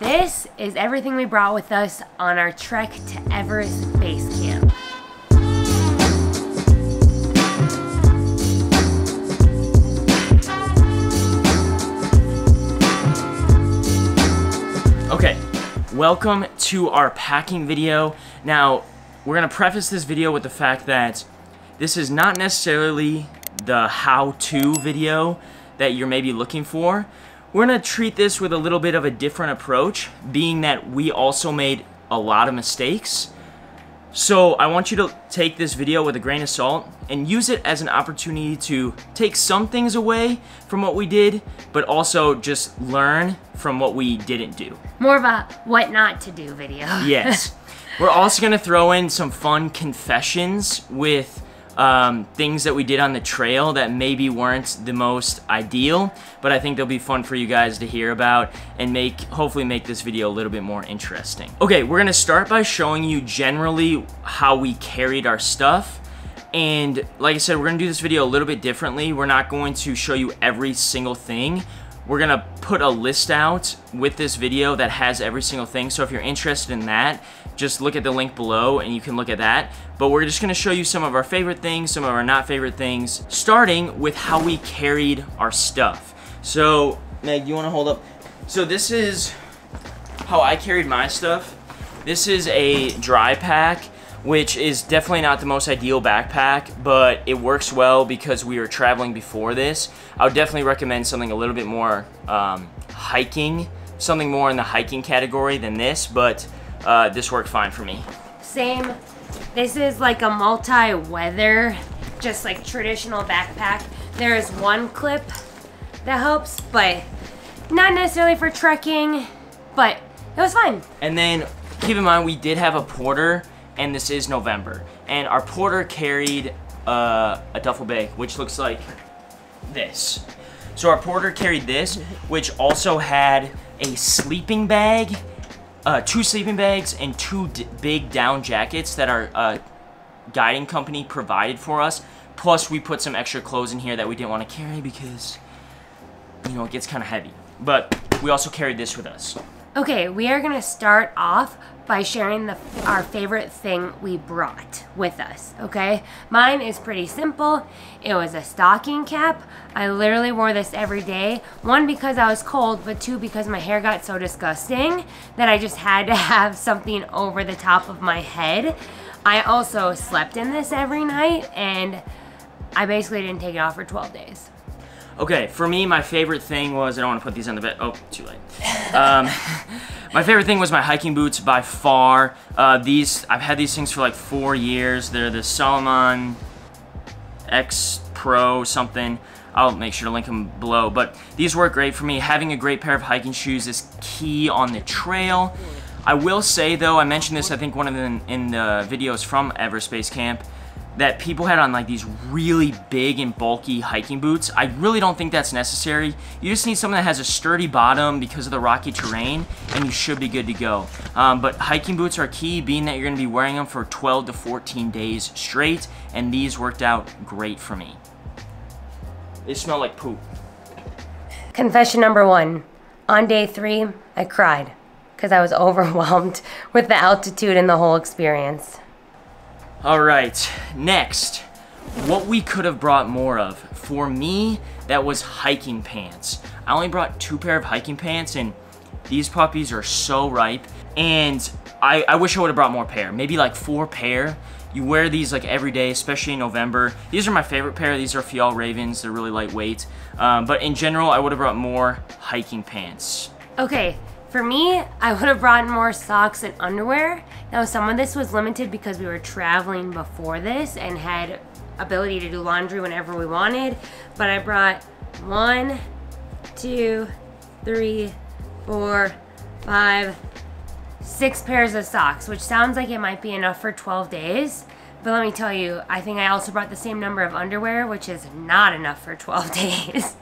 This is everything we brought with us on our trek to Everest Base Camp. Okay, welcome to our packing video. Now, we're gonna preface this video with the fact that this is not necessarily the how-to video that you're maybe looking for. We're gonna treat this with a little bit of a different approach, being that we also made a lot of mistakes. So I want you to take this video with a grain of salt and use it as an opportunity to take some things away from what we did, but also just learn from what we didn't do. More of a what not to do video. Yes. We're also gonna throw in some fun confessions with things that we did on the trail that maybe weren't the most ideal, but I think they'll be fun for you guys to hear about and hopefully make this video a little bit more interesting. Okay, we're gonna start by showing you generally how we carried our stuff. And like I said, we're gonna do this video a little bit differently. We're not going to show you every single thing. We're gonna put a list out with this video that has every single thing. So if you're interested in that, just look at the link below and you can look at that. But we're just gonna show you some of our favorite things, some of our not favorite things, starting with how we carried our stuff. So, Meg, you wanna hold up? So this is how I carried my stuff. This is a dry pack, which is definitely not the most ideal backpack, but it works well because we were traveling before this. I would definitely recommend something a little bit more hiking, something more in the hiking category than this, but this worked fine for me. Same. This is like a multi-weather, just like traditional backpack. There is one clip that helps, but not necessarily for trekking, but it was fine. And then keep in mind, we did have a porter, and this is November. And our porter carried a duffel bag, which looks like this. So our porter carried this, which also had a sleeping bag, two sleeping bags, and two big down jackets that our guiding company provided for us. Plus we put some extra clothes in here that we didn't want to carry because, you know, it gets kind of heavy. But we also carried this with us. Okay, we are gonna start off by sharing our favorite thing we brought with us, okay? Mine is pretty simple. It was a stocking cap. I literally wore this every day. One, because I was cold, but two, because my hair got so disgusting that I just had to have something over the top of my head. I also slept in this every night, and I basically didn't take it off for 12 days. Okay, for me, my favorite thing was, I don't want to put these on the bed. Oh, too late. My favorite thing was my hiking boots by far. I've had these things for like 4 years. They're the Salomon X Pro something. I'll make sure to link them below. But these work great for me. Having a great pair of hiking shoes is key on the trail. I will say though, I mentioned this, I think one of them in the videos from Everest Base Camp, that people had on like these really big and bulky hiking boots. I really don't think that's necessary. You just need something that has a sturdy bottom because of the rocky terrain, and you should be good to go. But hiking boots are key, being that you're gonna be wearing them for 12 to 14 days straight, and these worked out great for me. They smell like poop. Confession number one, on day 3, I cried because I was overwhelmed with the altitude and the whole experience. All right, next, what we could have brought more of. For me, that was hiking pants. I only brought 2 pair of hiking pants, and these puppies are so ripe, and I wish I would have brought more pair, maybe like 4 pair. You wear these like every day, especially in November. These are my favorite pair. These are Fial Ravens. They're really lightweight, but in general, I would have brought more hiking pants. Okay. For me, I would have brought more socks and underwear. Now, some of this was limited because we were traveling before this and had ability to do laundry whenever we wanted, but I brought 1, 2, 3, 4, 5, 6 pairs of socks, which sounds like it might be enough for 12 days. But let me tell you, I think I also brought the same number of underwear, which is not enough for 12 days.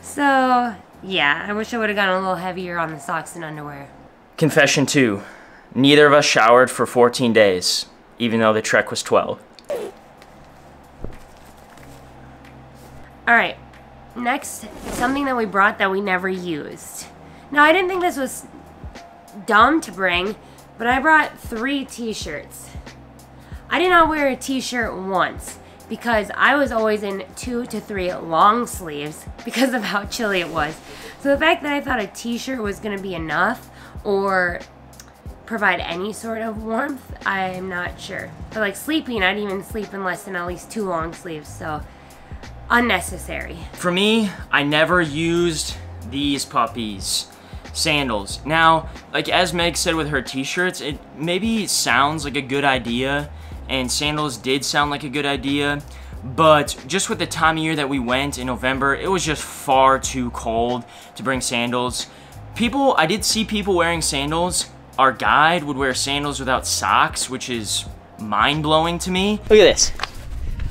So, yeah, I wish I would have gotten a little heavier on the socks and underwear. Confession 2, neither of us showered for 14 days, even though the trek was 12. All right, next, something that we brought that we never used. Now, I didn't think this was dumb to bring, but I brought 3 t-shirts. I did not wear a t-shirt once because I was always in 2 to 3 long sleeves because of how chilly it was. So the fact that I thought a t-shirt was gonna be enough or provide any sort of warmth, I'm not sure. But like sleeping, I didn't even sleep in less than at least 2 long sleeves, so unnecessary. For me, I never used these puppies' sandals. Now, like as Meg said with her t-shirts, it maybe sounds like a good idea, and sandals did sound like a good idea, but just with the time of year that we went in November, it was just far too cold to bring sandals. People, I did see people wearing sandals. Our guide would wear sandals without socks, which is mind-blowing to me. Look at this.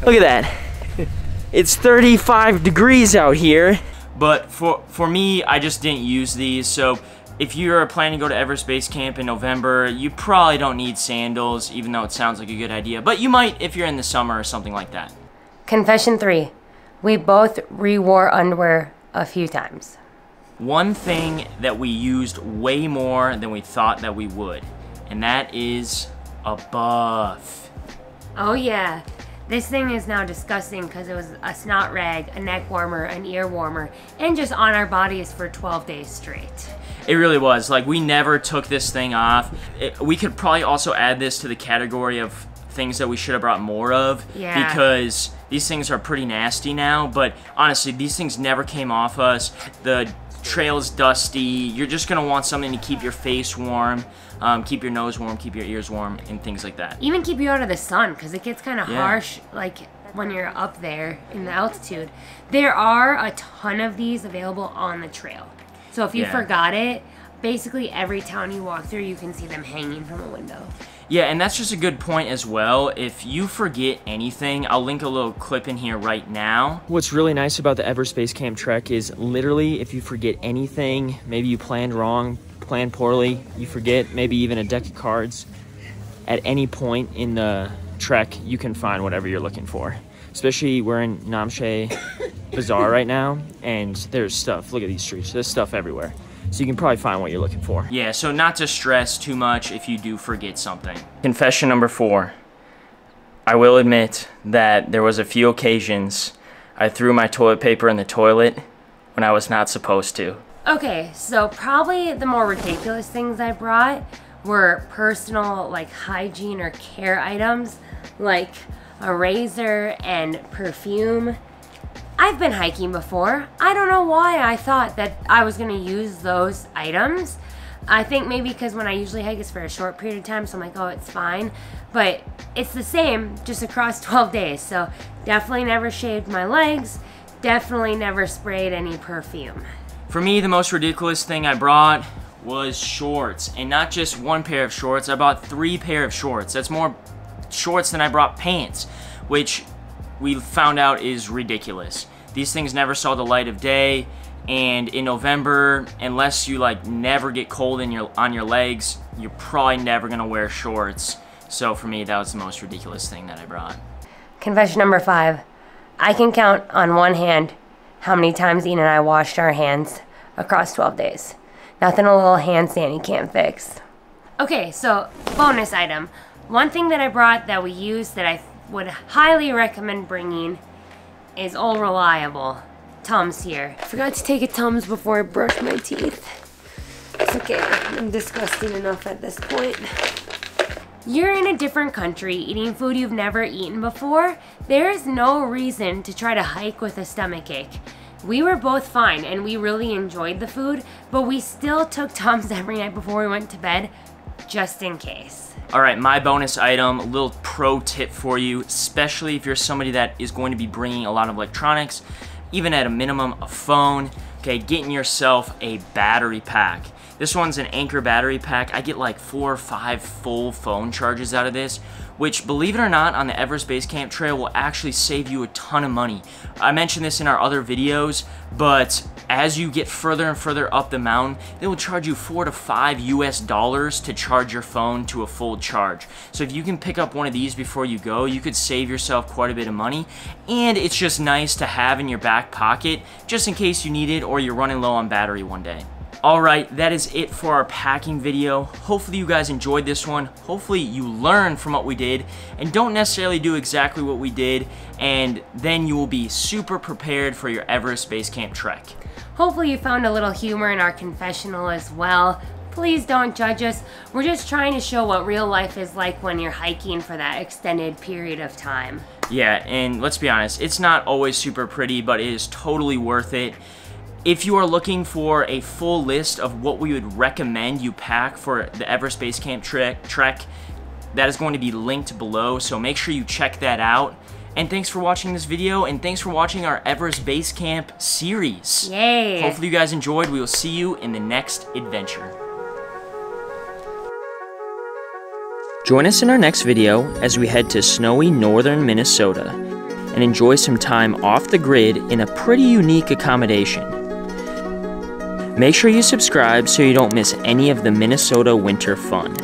Look at that. It's 35 degrees out here. But for me, I just didn't use these. So if you're planning to go to Everest Base Camp in November, you probably don't need sandals, even though it sounds like a good idea. But you might if you're in the summer or something like that. Confession 3, we both re-wore underwear a few times. One thing that we used way more than we thought that we would, and that is a buff. Oh yeah. This thing is now disgusting because it was a snot rag, a neck warmer, an ear warmer, and just on our bodies for 12 days straight. It really was. Like, we never took this thing off. We could probably also add this to the category of things that we should have brought more of. Yeah. Because these things are pretty nasty now, but honestly, these things never came off us. The trail's dusty. You're just gonna want something to keep your face warm, keep your nose warm, keep your ears warm, and things like that. Even keep you out of the sun, because it gets kind of harsh, like when you're up there in the altitude. There are a ton of these available on the trail. So if you forgot it, basically every town you walk through, you can see them hanging from a window. Yeah, and that's just a good point as well. If you forget anything, I'll link a little clip in here right now. What's really nice about the Everest Base Camp Trek is literally if you forget anything, maybe you planned wrong, planned poorly, you forget maybe even a deck of cards, at any point in the trek, you can find whatever you're looking for. Especially we're in Namche Bazaar right now, and there's stuff. Look at these streets, there's stuff everywhere. So you can probably find what you're looking for. Yeah, so not to stress too much if you do forget something. Confession number 4. I will admit that there was a few occasions I threw my toilet paper in the toilet when I was not supposed to. Okay, so probably the more ridiculous things I brought were personal, like, hygiene or care items, like a razor and perfume. I've been hiking before. I don't know why I thought that I was gonna use those items. I think maybe because when I usually hike it's for a short period of time, so I'm like, oh, it's fine. But it's the same, just across 12 days. So definitely never shaved my legs, definitely never sprayed any perfume. For me, the most ridiculous thing I brought was shorts, and not just one pair of shorts. I bought 3 pair of shorts. That's more shorts than I brought pants, which we found out is ridiculous. These things never saw the light of day, and in November, unless you like never get cold on your legs, you're probably never gonna wear shorts. So for me, that was the most ridiculous thing that I brought. Confession number 5. I can count on one hand how many times Ian and I washed our hands across 12 days. Nothing a little hand sandy can't fix. Okay, so bonus item. One thing that I brought that we used that I would highly recommend bringing is Old Reliable Tums here. I forgot to take a Tums before I brushed my teeth. It's okay, I'm disgusting enough at this point. You're in a different country eating food you've never eaten before. There is no reason to try to hike with a stomach ache. We were both fine and we really enjoyed the food, but we still took Tums every night before we went to bed, just in case. All right, my bonus item, a little pro tip for you, especially if you're somebody that is going to be bringing a lot of electronics, even at a minimum, a phone, okay, getting yourself a battery pack. This one's an Anker battery pack. I get like 4 or 5 full phone charges out of this, which, believe it or not, on the Everest Base Camp Trail will actually save you a ton of money. I mentioned this in our other videos, but as you get further and further up the mountain, they will charge you $4 to $5 US to charge your phone to a full charge. So if you can pick up one of these before you go, you could save yourself quite a bit of money, and it's just nice to have in your back pocket just in case you need it or you're running low on battery one day. All right, that is it for our packing video. Hopefully you guys enjoyed this one. Hopefully you learned from what we did and don't necessarily do exactly what we did, and then you will be super prepared for your Everest Base Camp Trek. Hopefully you found a little humor in our confessional as well. Please don't judge us. We're just trying to show what real life is like when you're hiking for that extended period of time. Yeah, and let's be honest, it's not always super pretty, but it is totally worth it. If you are looking for a full list of what we would recommend you pack for the Everest Base Camp Trek, that is going to be linked below, so make sure you check that out. And thanks for watching this video, and thanks for watching our Everest Base Camp series. Yay! Hopefully you guys enjoyed. We will see you in the next adventure. Join us in our next video as we head to snowy northern Minnesota and enjoy some time off the grid in a pretty unique accommodation. Make sure you subscribe so you don't miss any of the Minnesota winter fun.